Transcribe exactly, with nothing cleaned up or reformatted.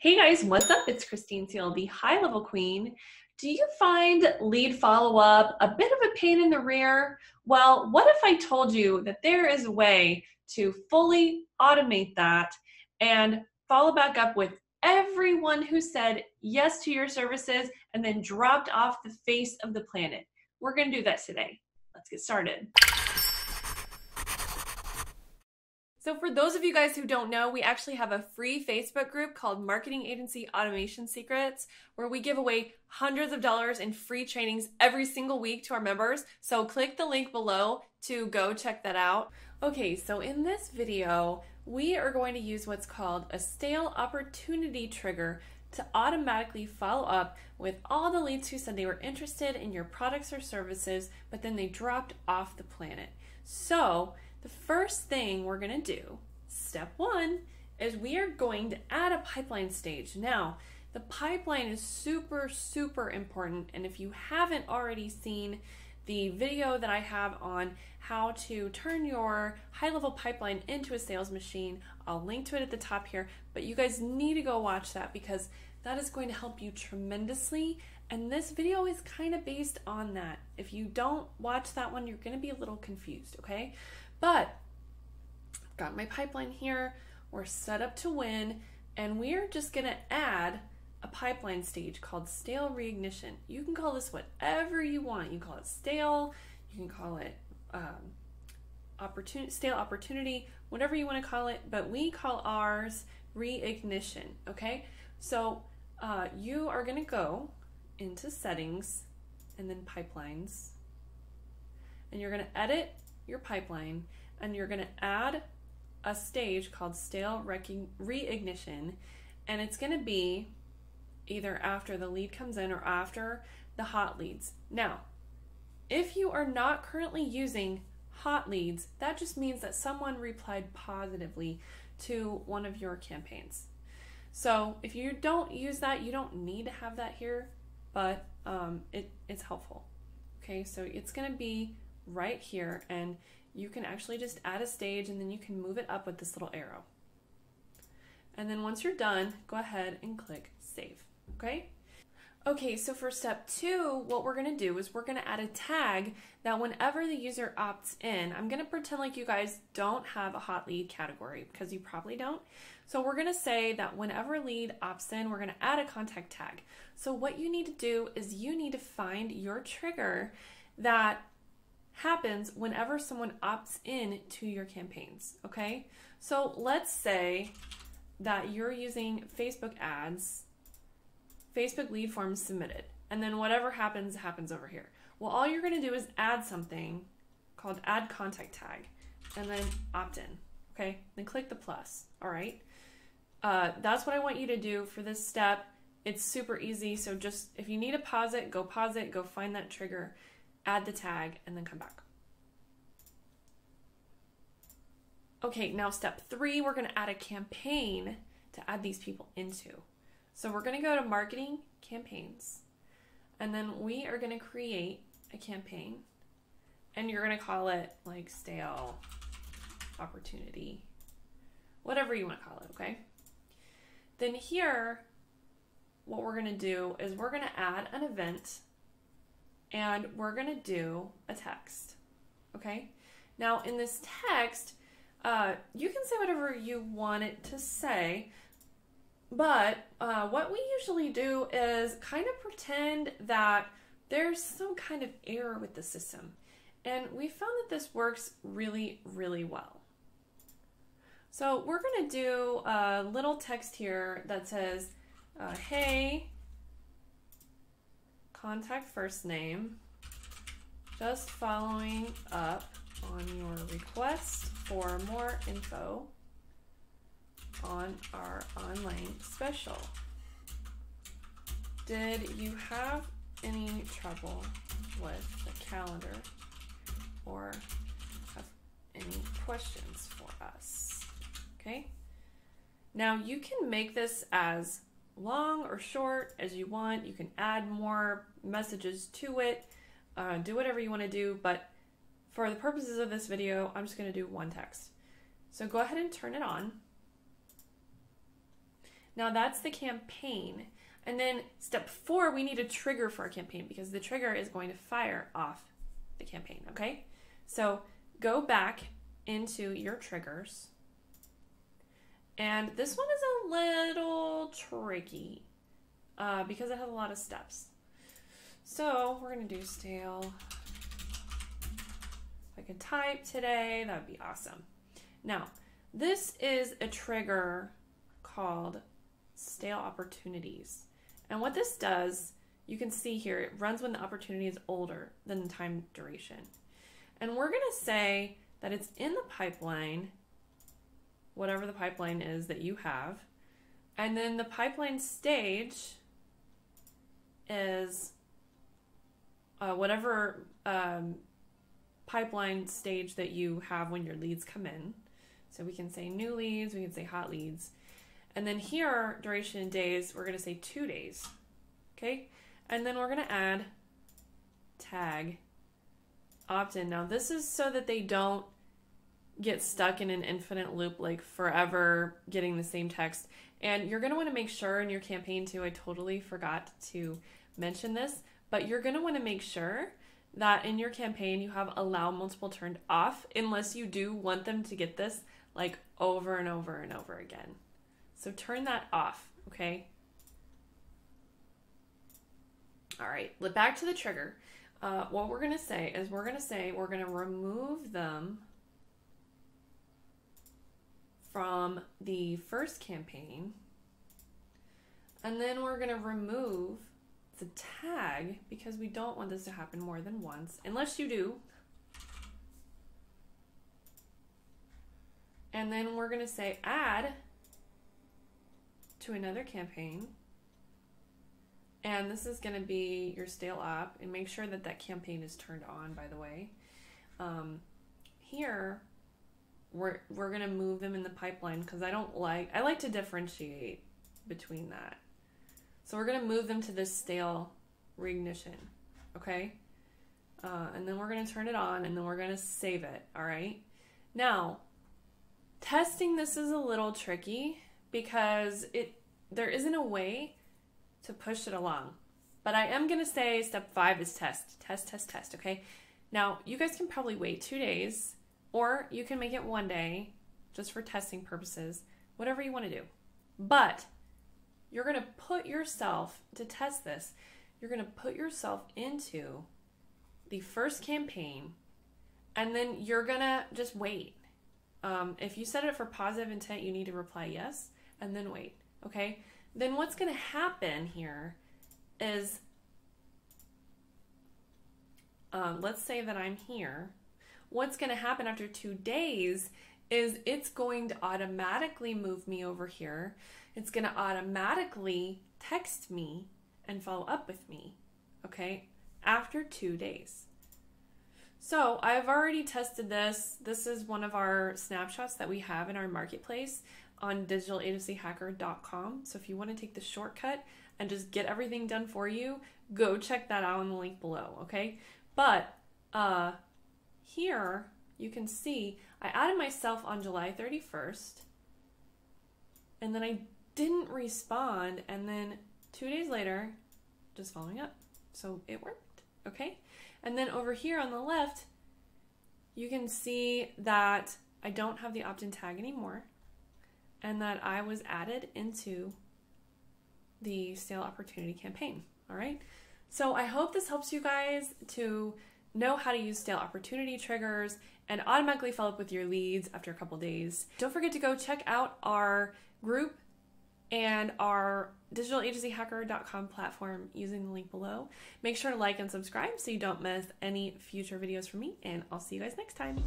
Hey guys, what's up? It's Christine Seal, the high level queen. Do you find lead follow-up a bit of a pain in the rear? Well, what if I told you that there is a way to fully automate that and follow back up with everyone who said yes to your services and then dropped off the face of the planet? We're going to do that today. Let's get started. So for those of you guys who don't know, we actually have a free Facebook group called Marketing Agency Automation Secrets, where we give away hundreds of dollars in free trainings every single week to our members. So click the link below to go check that out. Okay, so in this video, we are going to use what's called a stale opportunity trigger to automatically follow up with all the leads who said they were interested in your products or services, but then they dropped off the planet. So the first thing we're going to do, step one, is we are going to add a pipeline stage. Now, the pipeline is super, super important. And if you haven't already seen the video that I have on how to turn your high-level pipeline into a sales machine, I'll link to it at the top here. But you guys need to go watch that because that is going to help you tremendously. And this video is kind of based on that. If you don't watch that one, you're going to be a little confused, okay? But I've got my pipeline here, we're set up to win, and we're just gonna add a pipeline stage called stale reignition. You can call this whatever you want. You can call it stale, you can call it um, opportunity, stale opportunity, whatever you wanna call it, but we call ours reignition, okay? So uh, you are gonna go into settings and then pipelines, and you're gonna edit your pipeline, and you're gonna add a stage called stale reignition, and it's gonna be either after the lead comes in or after the hot leads. Now, if you are not currently using hot leads, that just means that someone replied positively to one of your campaigns. So if you don't use that, you don't need to have that here, but um, it, it's helpful. Okay, so it's gonna be right here, and you can actually just add a stage and then you can move it up with this little arrow. And then once you're done, go ahead and click save, okay? Okay, so for step two, what we're gonna do is we're gonna add a tag that whenever the user opts in, I'm gonna pretend like you guys don't have a hot lead category because you probably don't. So we're gonna say that whenever lead opts in, we're gonna add a contact tag. So what you need to do is you need to find your trigger that happens whenever someone opts in to your campaigns, okay? So let's say that you're using Facebook ads, Facebook lead forms submitted, and then whatever happens, happens over here. Well, all you're gonna do is add something called add contact tag, and then opt in, okay? Then click the plus, all right? Uh, that's what I want you to do for this step. It's super easy, so just, if you need to pause it, go pause it, go find that trigger, add the tag, and then come back. Okay, now step three, we're gonna add a campaign to add these people into. So we're gonna go to Marketing Campaigns, and then we are gonna create a campaign, and you're gonna call it like stale opportunity, whatever you wanna call it, okay? Then here, what we're gonna do is we're gonna add an event, and we're gonna do a text, okay? Now in this text, uh, you can say whatever you want it to say, but uh, what we usually do is kind of pretend that there's some kind of error with the system. And we found that this works really, really well. So we're gonna do a little text here that says, uh, hey, contact first name, just following up on your request for more info on our online special. Did you have any trouble with the calendar or have any questions for us? Okay. Now you can make this as long or short as you want. You can add more messages to it, uh, do whatever you want to do, but for the purposes of this video, I'm just going to do one text. So go ahead and turn it on. Now that's the campaign. And then step four, we need a trigger for our campaign because the trigger is going to fire off the campaign, okay? So go back into your triggers. And this one is a little tricky uh, because it has a lot of steps. So we're gonna do stale. If I could type today, that would be awesome. Now, this is a trigger called stale opportunities. And what this does, you can see here, it runs when the opportunity is older than the time duration. And we're gonna say that it's in the pipeline, whatever the pipeline is that you have. And then the pipeline stage is uh, whatever um, pipeline stage that you have when your leads come in. So we can say new leads, we can say hot leads. And then here, duration in days, we're gonna say two days, okay? And then we're gonna add tag opt-in. Now this is so that they don't get stuck in an infinite loop, like forever getting the same text. And you're gonna wanna make sure in your campaign too, I totally forgot to mention this, but you're gonna wanna make sure that in your campaign you have allow multiple turned off unless you do want them to get this like over and over and over again. So turn that off, okay? All right, back to the trigger. Uh, what we're gonna say is we're gonna say we're gonna remove them from the first campaign, and then we're gonna remove the tag because we don't want this to happen more than once, unless you do. And then we're gonna say add to another campaign, and this is going to be your stale op, and make sure that that campaign is turned on, by the way. Um, here we're, we're going to move them in the pipeline because I don't like, I like to differentiate between that. So we're going to move them to this stale reignition, okay? Uh, and then we're going to turn it on, and then we're going to save it, all right? Now, testing this is a little tricky, because it there isn't a way to push it along. But I am gonna say step five is test, test, test, test, okay? Now, you guys can probably wait two days, or you can make it one day, just for testing purposes, whatever you wanna do. But you're gonna put yourself, to test this, you're gonna put yourself into the first campaign, and then you're gonna just wait. Um, if you set it for positive intent, you need to reply yes, and then wait, okay? Then what's gonna happen here is, um, let's say that I'm here. What's gonna happen after two days is it's going to automatically move me over here. It's gonna automatically text me and follow up with me, okay? After two days. So I've already tested this. This is one of our snapshots that we have in our marketplace on digital agency hacker dot com. So if you want to take the shortcut and just get everything done for you, go check that out in the link below, okay? But uh, here you can see I added myself on July thirty-first, and then I didn't respond, and then two days later, just following up. So it worked, okay? And then over here on the left, you can see that I don't have the opt-in tag anymore, and that I was added into the stale opportunity campaign, all right? So I hope this helps you guys to know how to use stale opportunity triggers and automatically follow up with your leads after a couple days. Don't forget to go check out our group and our digital agency hacker dot com platform using the link below. Make sure to like and subscribe so you don't miss any future videos from me, and I'll see you guys next time.